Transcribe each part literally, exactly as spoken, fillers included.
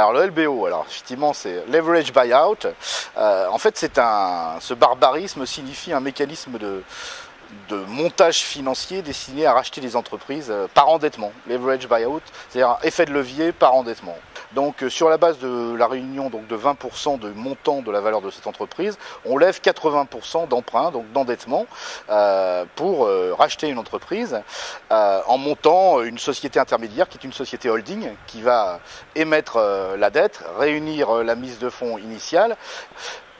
Alors le L B O, alors effectivement c'est Leverage Buyout. Euh, en fait, c'est un, ce barbarisme signifie un mécanisme de, de montage financier destiné à racheter des entreprises par endettement. Leverage Buyout, c'est-à-dire effet de levier par endettement. Donc sur la base de la réunion donc de vingt pour cent du montant de la valeur de cette entreprise, on lève quatre-vingts pour cent d'emprunt, donc d'endettement, euh, pour euh, racheter une entreprise euh, en montant une société intermédiaire qui est une société holding qui va émettre euh, la dette, réunir euh, la mise de fonds initiale.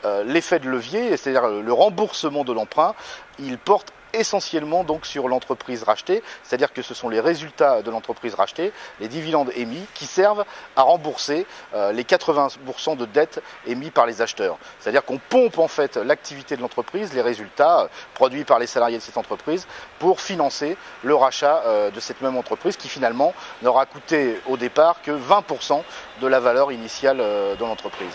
Euh, l'effet de levier, c'est-à-dire le remboursement de l'emprunt, il porte essentiellement donc sur l'entreprise rachetée, c'est-à-dire que ce sont les résultats de l'entreprise rachetée, les dividendes émis, qui servent à rembourser euh, les quatre-vingts pour cent de dettes émises par les acheteurs. C'est-à-dire qu'on pompe en fait l'activité de l'entreprise, les résultats euh, produits par les salariés de cette entreprise, pour financer le rachat euh, de cette même entreprise qui finalement n'aura coûté au départ que vingt pour cent de la valeur initiale euh, de l'entreprise.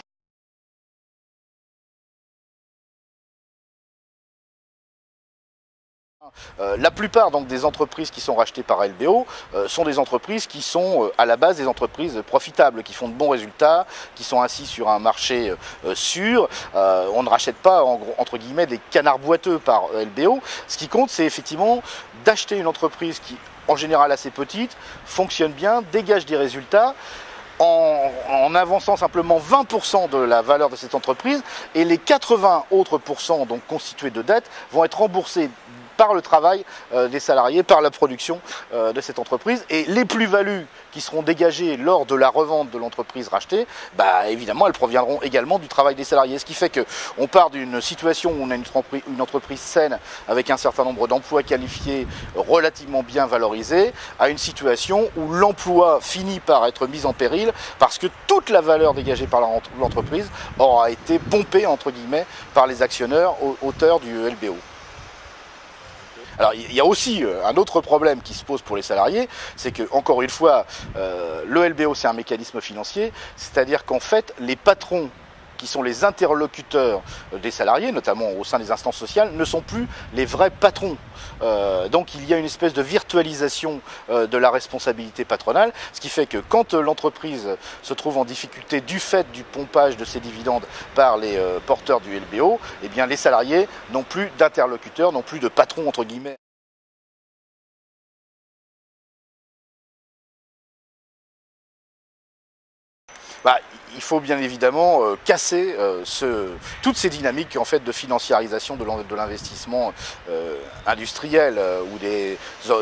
Euh, la plupart donc, des entreprises qui sont rachetées par L B O euh, sont des entreprises qui sont euh, à la base des entreprises profitables, qui font de bons résultats, qui sont assises sur un marché euh, sûr. Euh, on ne rachète pas en gros, entre guillemets, des canards boiteux par L B O. Ce qui compte, c'est effectivement d'acheter une entreprise qui, en général assez petite, fonctionne bien, dégage des résultats, En, en avançant simplement vingt pour cent de la valeur de cette entreprise, et les quatre-vingts autres pourcents donc constitués de dettes vont être remboursés par le travail euh, des salariés, par la production euh, de cette entreprise. Et les plus-values qui seront dégagées lors de la revente de l'entreprise rachetée, bah, évidemment, elles proviendront également du travail des salariés. Ce qui fait qu'on part d'une situation où on a une, une entreprise saine, avec un certain nombre d'emplois qualifiés, relativement bien valorisés, à une situation où l'emploi finit par être mis en péril, parce que toute la valeur dégagée par l'entreprise aura été pompée, entre guillemets, par les actionneurs auteurs du L B O. Alors il y a aussi un autre problème qui se pose pour les salariés, c'est que, encore une fois, euh, le L B O c'est un mécanisme financier, c'est-à-dire qu'en fait les patrons qui sont les interlocuteurs des salariés, notamment au sein des instances sociales, ne sont plus les vrais patrons. Euh, donc il y a une espèce de virtualisation euh, de la responsabilité patronale, ce qui fait que quand euh, l'entreprise se trouve en difficulté du fait du pompage de ses dividendes par les euh, porteurs du L B O, eh bien les salariés n'ont plus d'interlocuteurs, n'ont plus de patrons entre guillemets. Bah, il faut bien évidemment euh, casser euh, ce, toutes ces dynamiques en fait, de financiarisation de l'investissement euh, industriel euh, ou des,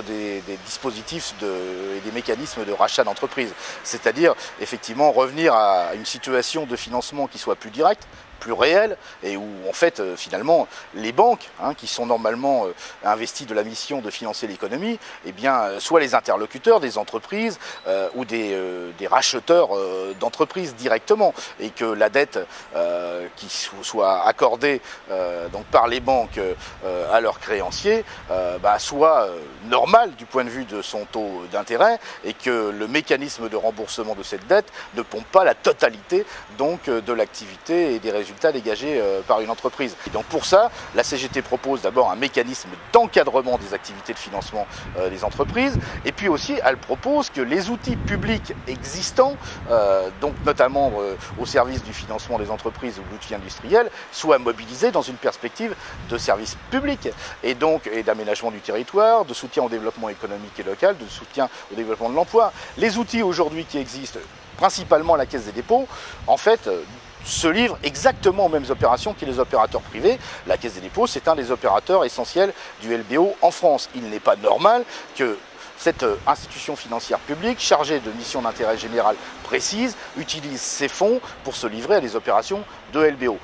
des, des dispositifs de, et des mécanismes de rachat d'entreprise. C'est-à-dire effectivement revenir à une situation de financement qui soit plus directe, plus réel, et où en fait euh, finalement les banques hein, qui sont normalement euh, investies de la mission de financer l'économie, eh bien euh, soit les interlocuteurs des entreprises euh, ou des, euh, des racheteurs euh, d'entreprises directement, et que la dette euh, qui soit accordée euh, donc par les banques euh, à leurs créanciers euh, bah, soit euh, normale du point de vue de son taux d'intérêt, et que le mécanisme de remboursement de cette dette ne pompe pas la totalité donc de l'activité et des résultats dégagés par une entreprise. Et donc pour ça, la C G T propose d'abord un mécanisme d'encadrement des activités de financement euh, des entreprises, et puis aussi elle propose que les outils publics existants, euh, donc notamment euh, au service du financement des entreprises ou de l'outil industriel, soient mobilisés dans une perspective de service public, et donc et d'aménagement du territoire, de soutien au développement économique et local, de soutien au développement de l'emploi. Les outils aujourd'hui qui existent, principalement la Caisse des Dépôts, en fait, euh, se livrent exactement aux mêmes opérations que les opérateurs privés. La Caisse des Dépôts, c'est un des opérateurs essentiels du L B O en France. Il n'est pas normal que cette institution financière publique, chargée de missions d'intérêt général précises, utilise ses fonds pour se livrer à des opérations de L B O.